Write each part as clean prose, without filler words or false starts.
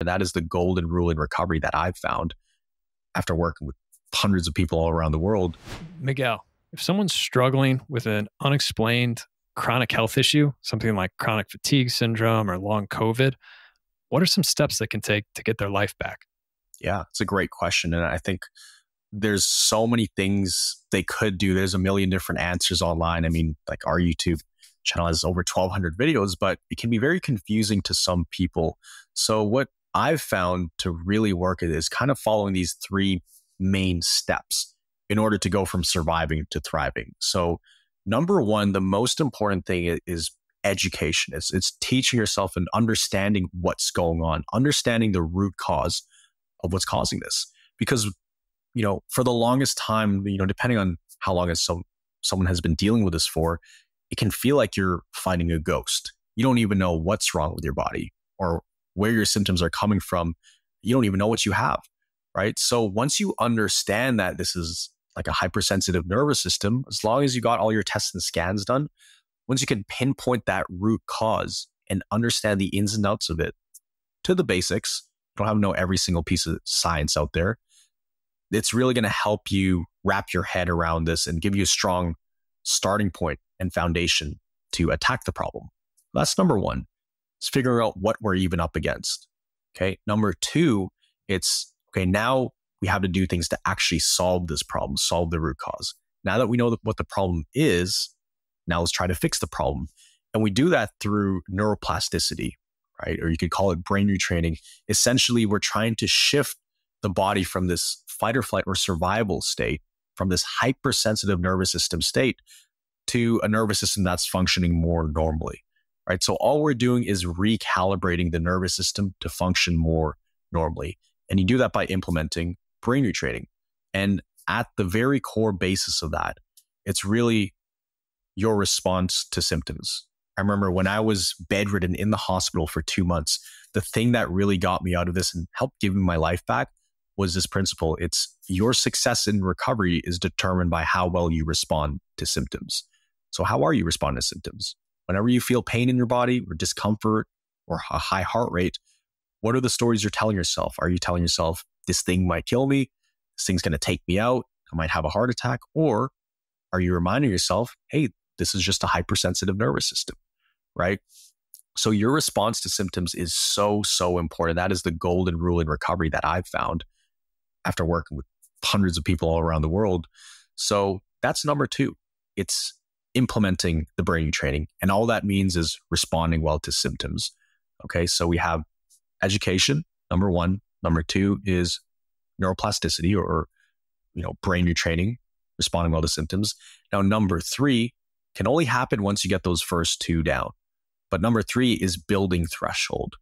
And that is the golden rule in recovery that I've found after working with hundreds of people all around the world. Miguel, if someone's struggling with an unexplained chronic health issue, something like chronic fatigue syndrome or long COVID, what are some steps they can take to get their life back? Yeah, it's a great question. And I think there's so many things they could do. There's a million different answers online. I mean, like our YouTube channel has over 1,200 videos, but it can be very confusing to some people. So what I've found to really work is kind of following these three main steps in order to go from surviving to thriving. So number one, the most important thing is education. It's teaching yourself and understanding what's going on, understanding the root cause of what's causing this. Because, you know, for the longest time, you know, depending on how long someone has been dealing with this for, it can feel like you're fighting a ghost. You don't even know what's wrong with your body or where your symptoms are coming from. You don't even know what you have, right? So once you understand that this is like a hypersensitive nervous system, as long as you got all your tests and scans done, once you can pinpoint that root cause and understand the ins and outs of it to the basics, you don't have to know every single piece of science out there. It's really going to help you wrap your head around this and give you a strong starting point and foundation to attack the problem. That's number one. It's figuring out what we're even up against. Okay. Number two, it's okay, now we have to do things to actually solve this problem, solve the root cause. Now that we know what the problem is, now let's try to fix the problem. And we do that through neuroplasticity, right? Or you could call it brain retraining. Essentially, we're trying to shift the body from this fight or flight or survival state, from this hypersensitive nervous system state to a nervous system that's functioning more normally, right? So all we're doing is recalibrating the nervous system to function more normally. And you do that by implementing brain retraining. And at the very core basis of that, it's really your response to symptoms. I remember when I was bedridden in the hospital for 2 months, the thing that really got me out of this and helped give me my life back was this principle. It's your success in recovery is determined by how well you respond to symptoms. So how are you responding to symptoms? Whenever you feel pain in your body or discomfort or a high heart rate, what are the stories you're telling yourself? Are you telling yourself, this thing might kill me, this thing's going to take me out, I might have a heart attack? Or are you reminding yourself, hey, this is just a hypersensitive nervous system, right? So your response to symptoms is so, so important. That is the golden rule in recovery that I've found after working with hundreds of people all around the world. So that's number two. It's implementing the brain retraining. And all that means is responding well to symptoms. Okay, so we have education, number one. Number two is neuroplasticity or brain retraining, responding well to symptoms. Now, number three can only happen once you get those first two down. But number three is building threshold,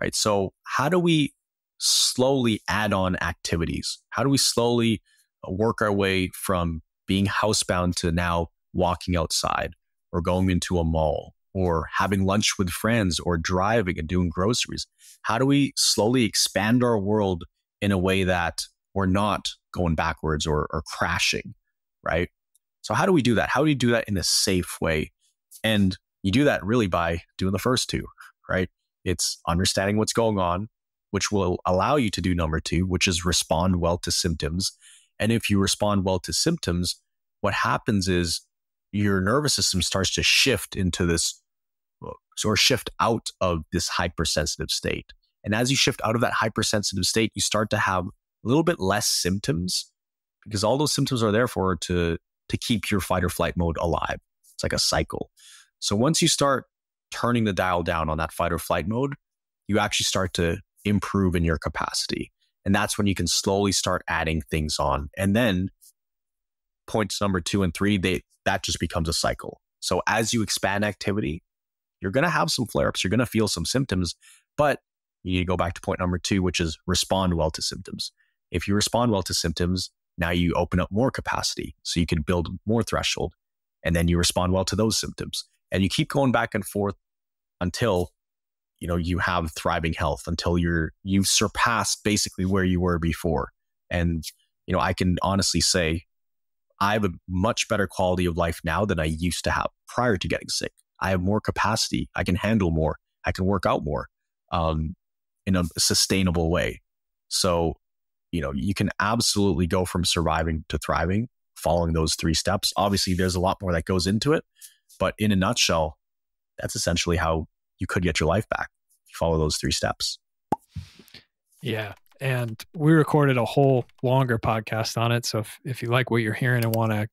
right? So how do we slowly add on activities? How do we slowly work our way from being housebound to now walking outside or going into a mall or having lunch with friends or driving and doing groceries? How do we slowly expand our world in a way that we're not going backwards or crashing, right? So how do we do that? How do you do that in a safe way? And you do that really by doing the first two, right? It's understanding what's going on, which will allow you to do number two, which is respond well to symptoms. And if you respond well to symptoms, what happens is your nervous system starts to shift into this or shift out of this hypersensitive state. And as you shift out of that hypersensitive state, you start to have a little bit less symptoms, because all those symptoms are there for to keep your fight or flight mode alive. It's like a cycle. So once you start turning the dial down on that fight or flight mode, you actually start to improve in your capacity. And that's when you can slowly start adding things on. And then points number two and three, that just becomes a cycle. So as you expand activity, you're going to have some flare-ups, you're going to feel some symptoms, but you need to go back to point number two, which is respond well to symptoms. If you respond well to symptoms, now you open up more capacity so you can build more threshold, and then you respond well to those symptoms. And you keep going back and forth until you have thriving health, until you've surpassed basically where you were before. And I can honestly say I have a much better quality of life now than I used to have prior to getting sick. I have more capacity. I can handle more. I can work out more. in a sustainable way. So, you know, you can absolutely go from surviving to thriving following those three steps. Obviously, there's a lot more that goes into it, but in a nutshell, that's essentially how you could get your life back if you follow those three steps. Yeah. And we recorded a whole longer podcast on it. So if you like what you're hearing and want to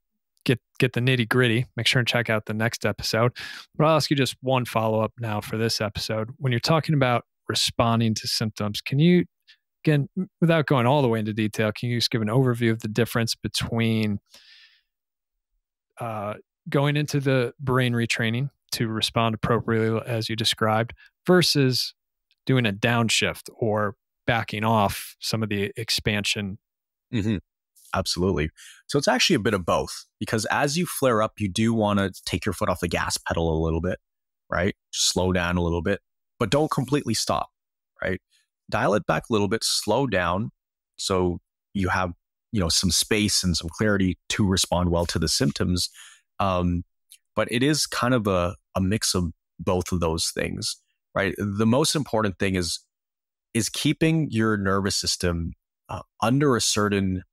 get the nitty gritty, make sure and check out the next episode. But I'll ask you just one follow-up now for this episode. When you're talking about responding to symptoms, can you, again, without going all the way into detail, can you just give an overview of the difference between going into the brain retraining to respond appropriately as you described versus doing a downshift or backing off some of the expansion? Mm-hmm. Absolutely. So it's actually a bit of both, because as you flare up, you do want to take your foot off the gas pedal a little bit, right? Just slow down a little bit, but don't completely stop, right? Dial it back a little bit, slow down, so you have, you know, some space and some clarity to respond well to the symptoms. But it is kind of a mix of both of those things, right? The most important thing is keeping your nervous system under a certain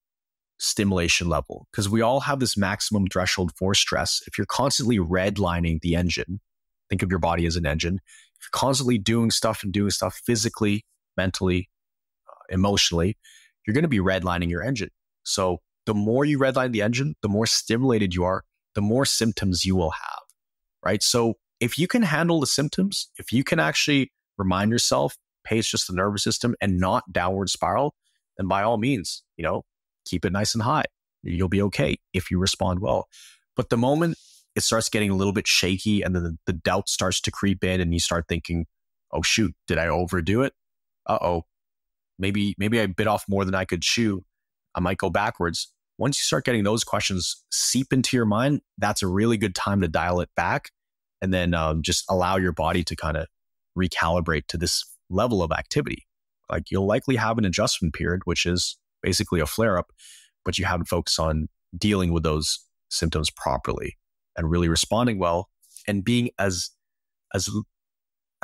stimulation level, because we all have this maximum threshold for stress. If you're constantly redlining the engine, think of your body as an engine. If you're constantly doing stuff physically, mentally, emotionally, you're going to be redlining your engine. So the more you redline the engine, the more stimulated you are, the more symptoms you will have, right? So if you can handle the symptoms, if you can actually remind yourself, hey, it's just the nervous system and not downward spiral, then by all means, you know, keep it nice and high. You'll be okay if you respond well. But the moment it starts getting a little bit shaky and then the doubt starts to creep in and you start thinking, oh shoot, did I overdo it? Uh-oh, maybe I bit off more than I could chew. I might go backwards. Once you start getting those questions seep into your mind, that's a really good time to dial it back and then just allow your body to kind of recalibrate to this level of activity. Like, you'll likely have an adjustment period, which is basically a flare-up, but you haven't focused on dealing with those symptoms properly and really responding well and being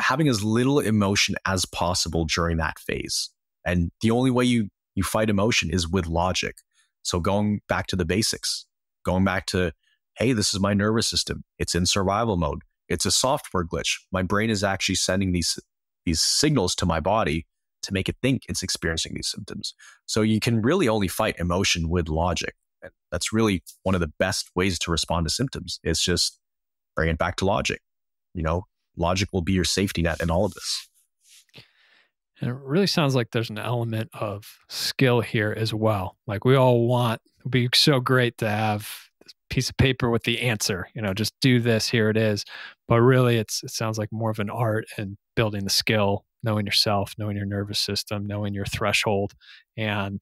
having as little emotion as possible during that phase. And the only way you fight emotion is with logic. So going back to the basics, going back to, hey, this is my nervous system. It's in survival mode. It's a software glitch. My brain is actually sending these signals to my body to make it think it's experiencing these symptoms. So you can really only fight emotion with logic. And that's really one of the best ways to respond to symptoms. It's just bring it back to logic. You know, logic will be your safety net in all of this. And it really sounds like there's an element of skill here as well. Like, we all want, it would be so great to have this piece of paper with the answer, you know, just do this, here it is. But really it sounds like more of an art and building the skill, knowing yourself, knowing your nervous system, knowing your threshold. And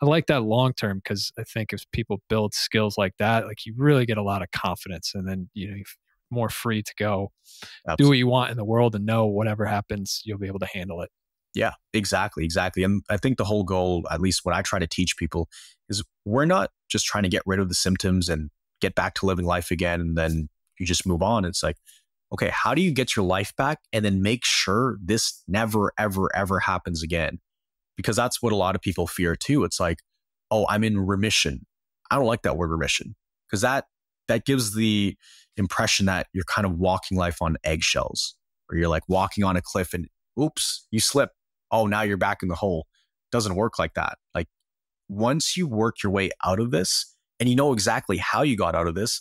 I like that long-term, because I think if people build skills like that, like, you really get a lot of confidence, and then, you know, you're more free to go do what you want in the world and know whatever happens, you'll be able to handle it. Yeah, exactly. And I think the whole goal, at least what I try to teach people, is we're not just trying to get rid of the symptoms and get back to living life again, and then you just move on. It's like, okay, how do you get your life back and then make sure this never, ever, ever happens again? Because that's what a lot of people fear too. It's like, oh, I'm in remission. I don't like that word, remission, because that gives the impression that you're kind of walking life on eggshells, or you're like walking on a cliff and oops, you slip. Oh, now you're back in the hole. Doesn't work like that. Like, once you work your way out of this and you know exactly how you got out of this,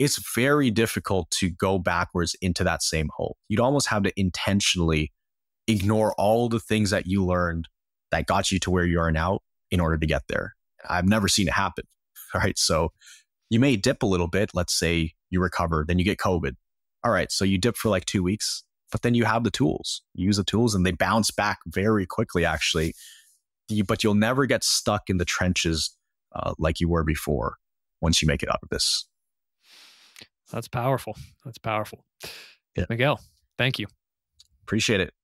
it's very difficult to go backwards into that same hole. You'd almost have to intentionally ignore all the things that you learned that got you to where you are now in order to get there. I've never seen it happen. All right. So you may dip a little bit. Let's say you recover, then you get COVID. All right. So you dip for like 2 weeks, but then you have the tools. You use the tools and they bounce back very quickly, actually. But you'll never get stuck in the trenches like you were before once you make it out of this. That's powerful. That's powerful. Yeah. Miguel, thank you. Appreciate it.